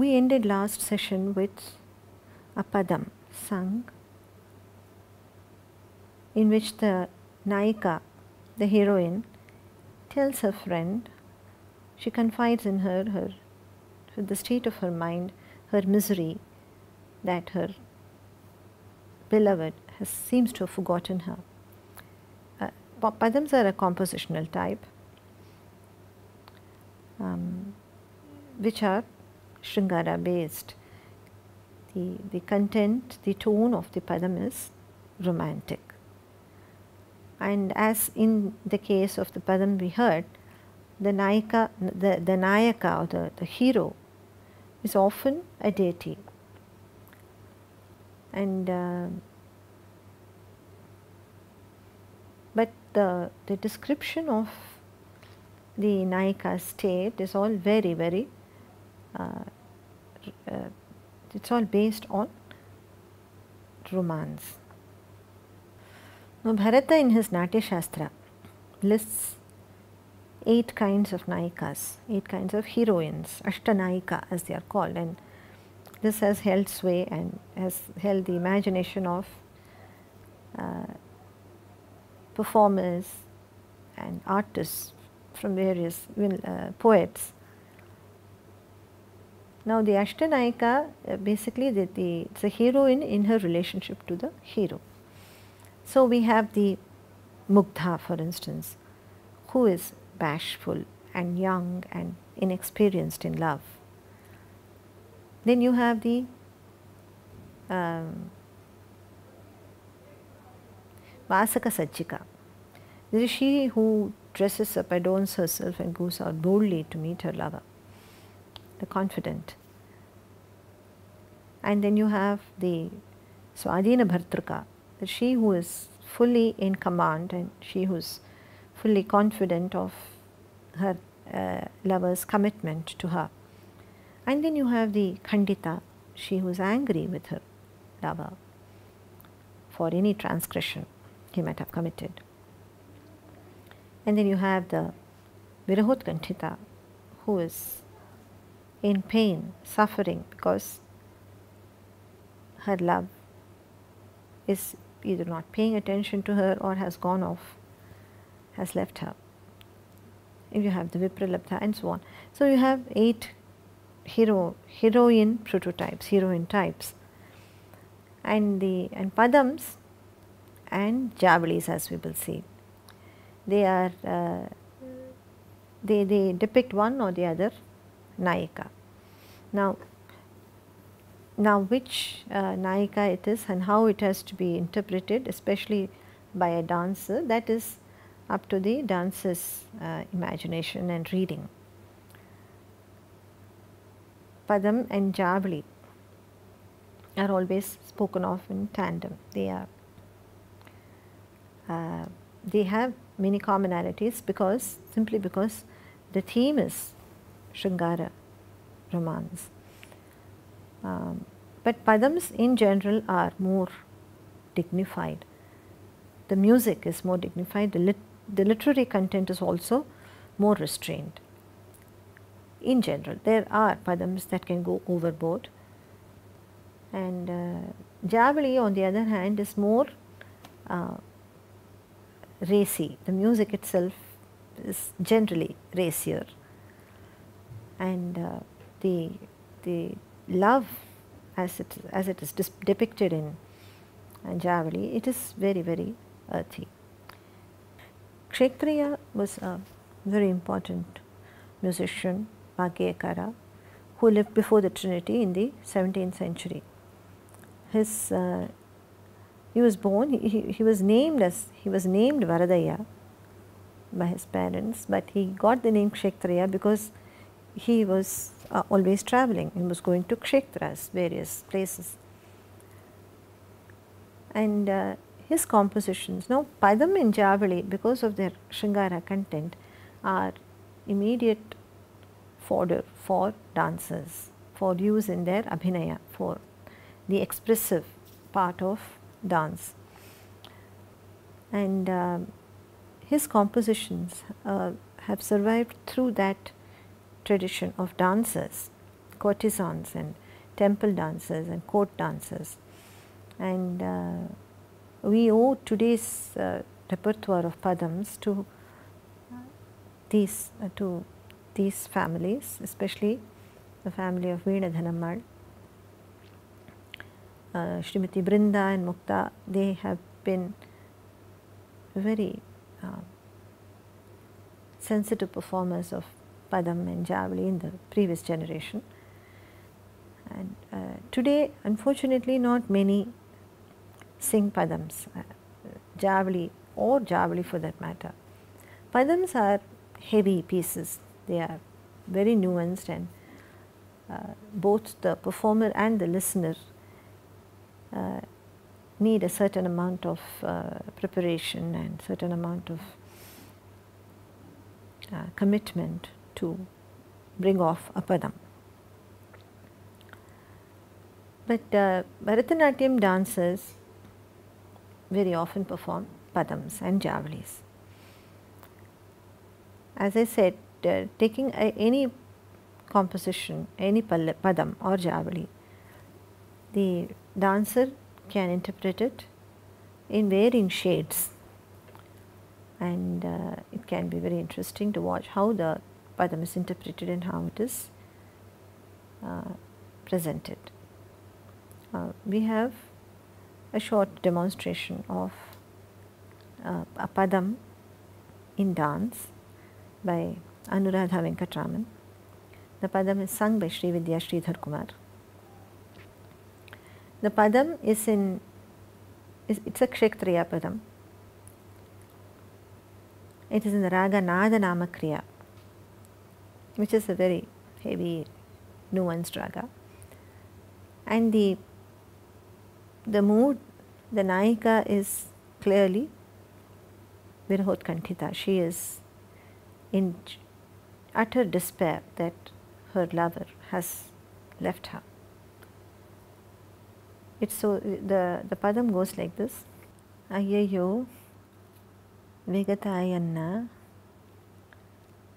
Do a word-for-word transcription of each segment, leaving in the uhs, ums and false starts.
We ended last session with a padam sung, in which the Nayika, the heroine, tells her friend, she confides in her, her, the state of her mind, her misery, that her beloved has, seems to have forgotten her. Uh, padams are a compositional type, um, which are Shringara based. The, the content, the tone of the padam is romantic. And as in the case of the padam we heard, the Nayika, the, the Nayaka or the, the hero is often a deity. And uh, but the, the description of the Nayika's state is all very, very, uh, uh, it's all based on romance. Now, Bharata in his Natya Shastra lists eight kinds of Nayikas, eight kinds of heroines, Ashtanayika as they are called, and this has held sway and has held the imagination of uh, performers and artists from various uh, poets. Now, the Ashtanayika uh, basically the, the, it's a heroine in her relationship to the hero. So, we have the Mugdha, for instance, who is bashful and young and inexperienced in love. Then you have the um, Vasaka Sajjika. This is she who dresses up, adorns herself and goes out boldly to meet her lover, the confident. And then you have the Swadhina Bhartrika, she who is fully in command and she who is fully confident of her uh, lover's commitment to her. And then you have the Khandita, she who is angry with her lover for any transgression he might have committed. And then you have the Virahotkanthita, who is in pain, suffering because her love is either not paying attention to her or has gone off, has left her. And you have the vipralabdha and so on. So you have eight hero, heroine prototypes, heroine types, and the and padams and javalis, as we will see. They are uh, they they depict one or the other Nayika. Now, now which uh, Nayika it is and how it has to be interpreted, especially by a dancer, that is up to the dancer's uh, imagination and reading. Padam and Javali are always spoken of in tandem. They are uh, they have many commonalities because simply because the theme is Shringara, romance. Um, but padams in general are more dignified. The music is more dignified. The lit The literary content is also more restrained. In general, there are padams that can go overboard, and uh, Javali on the other hand is more uh, racy. The music itself is generally racier, and uh, the the love as it as it is depicted in uh, Javali, it is very very earthy. Kshetrayya was a very important musician, Vakyakara, who lived before the Trinity in the seventeenth century. His uh, he was born. He, he was named as he was named Varadaya by his parents, but he got the name Kshetrayya because he was uh, always traveling. He was going to kshetras, various places, and uh, his compositions. Now, Padam and Javali, because of their Shringara content, are immediate fodder for dancers, for use in their abhinaya, for the expressive part of dance. And uh, his compositions uh, have survived through that tradition of dancers courtesans and temple dancers and court dancers. And uh, we owe today's uh, repertoire of Padams to these uh, to these families, especially the family of Veena Dhanammal. Uh, Srimati Brinda and Mukta, they have been very uh, sensitive performers of Padam and Javali in the previous generation. And uh, today, unfortunately, not many sing Padams, uh, Javali or Javali for that matter. Padams are heavy pieces, they are very nuanced, and uh, both the performer and the listener Uh, need a certain amount of uh, preparation and certain amount of uh, commitment to bring off a padam. But uh, Bharatanatyam dancers very often perform padams and javalis. As I said, uh, taking a, any composition, any padam or javali, the dancer can interpret it in varying shades, and uh, it can be very interesting to watch how the Padam is interpreted and how it is uh, presented. Uh, we have a short demonstration of uh, a Padam in dance by Anuradha Venkatraman. The Padam is sung by Sri Vidya Sri Dharkumar. The Padam is in, is, it's a Kshetrayya Padam. It is in the raga nada namakriya, which is a very heavy, nuanced raga. And the, the mood, the Nayika is clearly Virahotkanthita. She is in utter despair that her lover has left her. It's so, the, the Padam goes like this. Ayyayo Vegatayanna,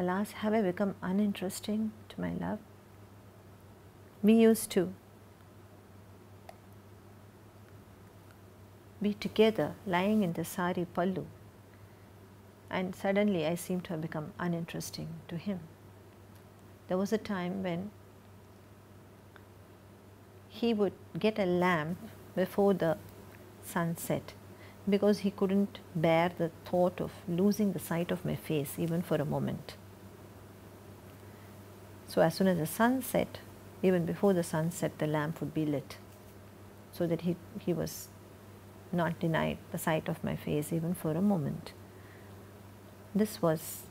alas, have I become uninteresting to my love? We used to be together lying in the sari pallu, and suddenly I seem to have become uninteresting to him. There was a time when he would get a lamp before the sunset because he couldn't bear the thought of losing the sight of my face even for a moment. So as soon as the sun set, even before the sunset, the lamp would be lit so that he, he was not denied the sight of my face even for a moment. This was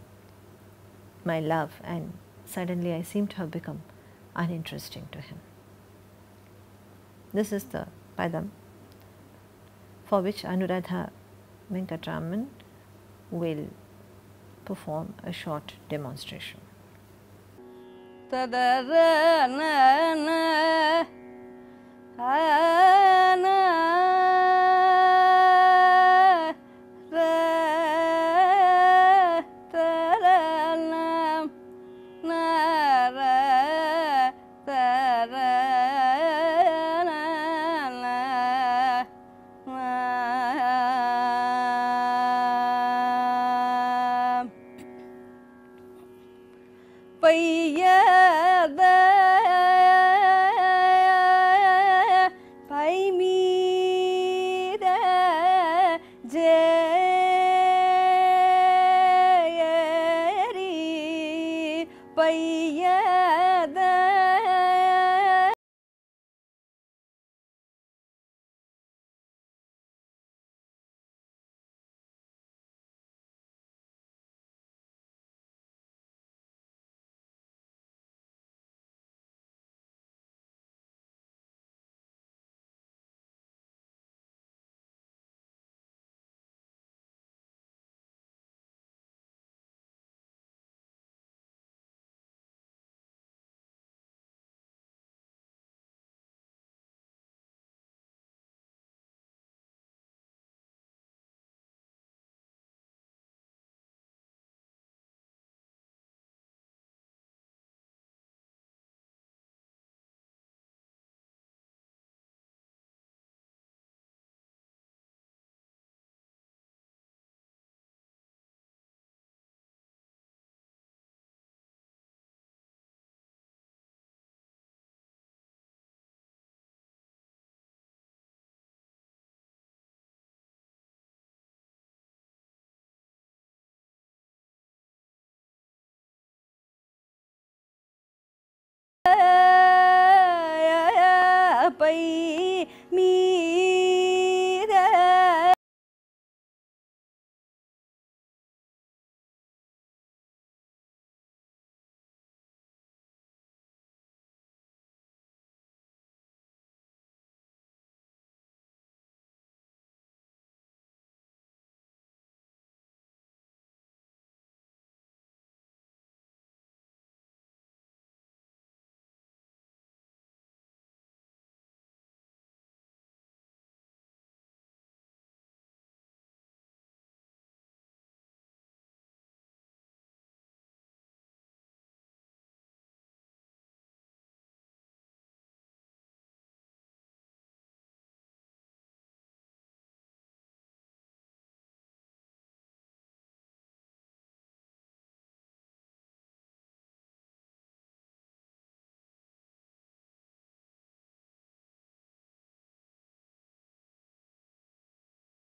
my love, and suddenly I seemed to have become uninteresting to him. This is the Padam for which Anuradha Venkatraman will perform a short demonstration.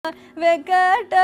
Venkatesha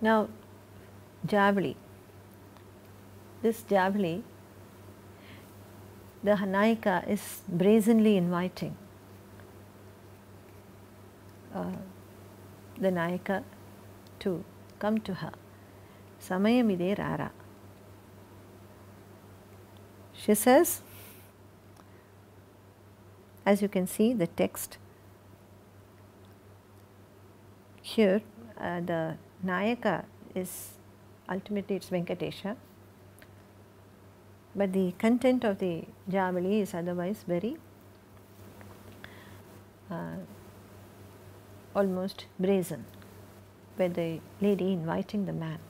Now, Javali, this Javali, the Hanaika is brazenly inviting uh, the Naika to come to her. Samayamide Rara. She says, as you can see the text here, uh, the Nayaka is ultimately it's Venkatesha, but the content of the Javali is otherwise very uh, almost brazen, where the lady inviting the man.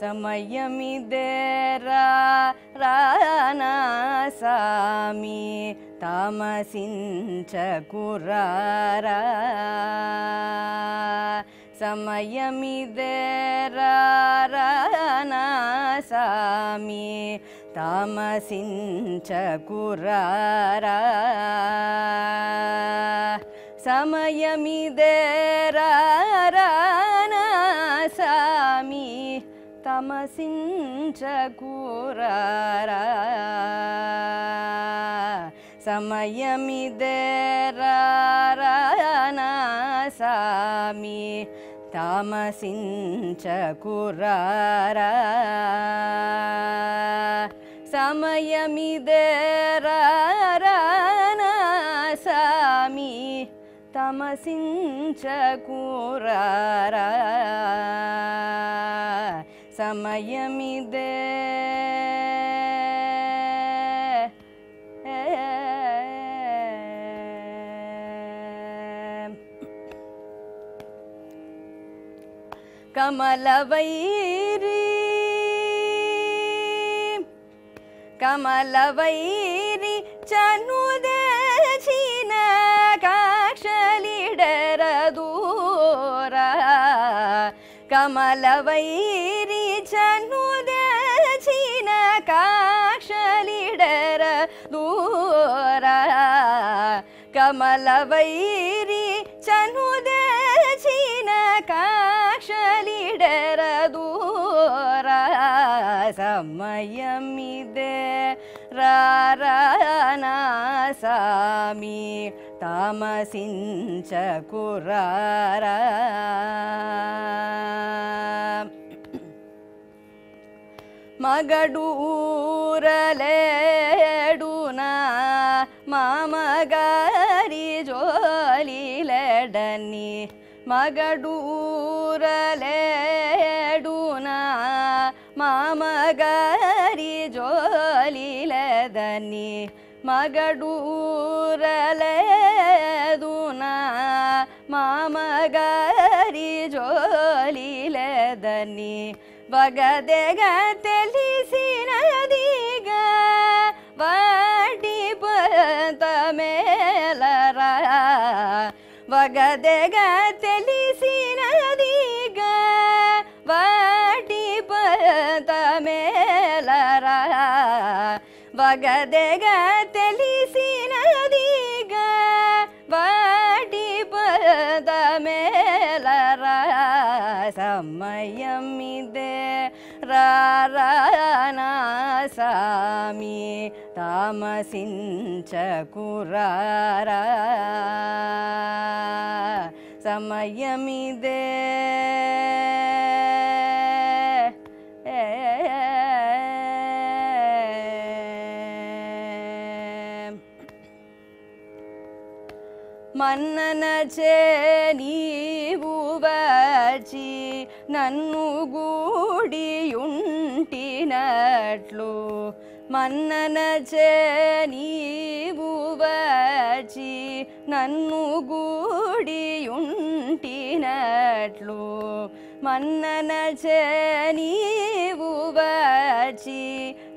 Samayamidera Rana Sami Tamasincha Kurara Samayamidera Rana Sami Tamasincha Kurara Samayamidera Rana Sami Tamasincha Kurara Samayamidera Sami Tamasincha Kurara Samayamidera Sami Tamasincha Kurara Samayamide Kamala Vairi ಕಮಲವೈರಿ ಚನುದಶಿನ ಕಾಕ್ಷಲಿಡರದೂರ ಕಮಲವೈರಿ ಚನುದಶಿನ ಕಾಕ್ಷಲಿಡರದೂರ ಕಮಲವೈರಿ ಚನುದಶಿನ ಕಾಕ್ಷಲಿಡರದೂರ ಸಮಯಮಿದೆ ರಾರನಾಸಾಮಿ ತಾಮಸಿಂಚ ಕುರಾರ ಮಗಡೂರಲೆಡುನಾ ಮಾಮಗಾರಿ ಜೋಲಿಲೆಡನಿ ಮಗಡೂರಲೆಡುನಾ ಮಾಮಗಾರಿ ಜೋಲಿಲೆದನಿ ಮಗಡೂರಲೆದುನಾ ಮಾಮಗಾರಿ ಜೋಲಿಲೆದನಿ ವಗದೆಗ ತಿಳಿಸಿನದೀಗ ವಾಡಿ ಬಂತ ಮೇಲರ ವಗದೆಗ ತಿಳಿಸಿನದೀಗ ವಾಡಿ ಬಂತ ಮೇಲರ ವಗದೆಗ ತಿಳಿಸಿನದೀಗ ವಾಡಿ ಬಂತ ಮೇಲರ ಸಮಯಮಿದೆ ರಾರನಾಸಾಮಿ ತಾಮಸಿಂಚ ಕುರಾರ ಸಮಯಮಿದೆ ಮನ್ನನ ಚೇ ನೀವುವಚಿ ನನ್ನುಗೂಡಿಯುಂಟಿನಟ್ಲು ಮನ್ನನ ಚೇ ನೀವುವಚಿ ನನ್ನುಗೂಡಿಯುಂಟಿನಟ್ಲು ಮನ್ನನ ಚೇ ನೀವುವಚಿ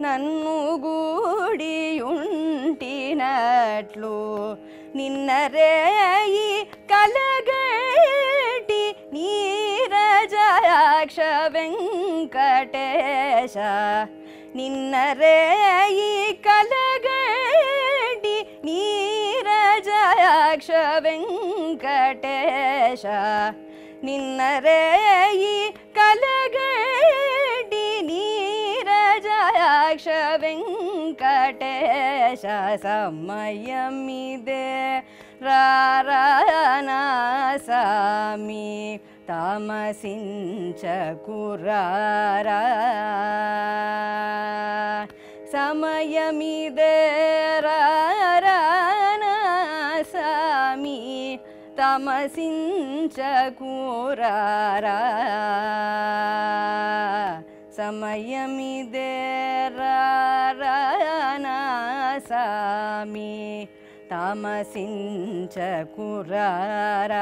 ನನ್ನುಗೂಡಿಯುಂಟಿನಟ್ಲು ನಿನ್ನರೆಯಿ ಕಲಗಟಿ ನೀರಜಾಕ್ಷ ವೆಂಕಟೇಶ ನಿನ್ನರೆಯಿ ಕಲಗಟಿ ನೀರಜಾಕ್ಷ ವೆಂಕಟೇಶ ನಿನ್ನರೆಯಿ ಕಲಗಟಿ ನೀರಜಾಕ್ಷ ವೆಂಕಟೇಶ ಸಮಯಮಿದೆ ರಾರನಾಸಾಮಿ ತಾಮಸಿಂಚ ಕುರಾರ ಸಮಯಮಿದೆ ರಾರನಾಸಾಮಿ ತಾಮಸಿಂಚ ಕುರಾರ ಸಮಯಮಿದೆ ರಾರನಾಸಾಮಿ ತಾಮಸಿಂಚ ಕುರಾರ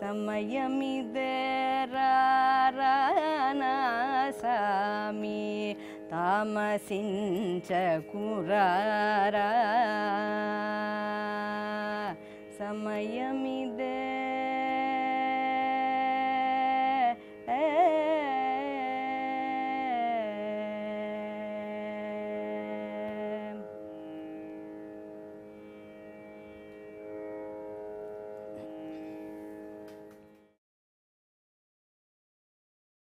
ಸಮಯಮಿದೆ ರಾರನಾಸಾಮಿ ತಾಮಸಿಂಚ ಕುರಾರ ಸಮಯಮಿ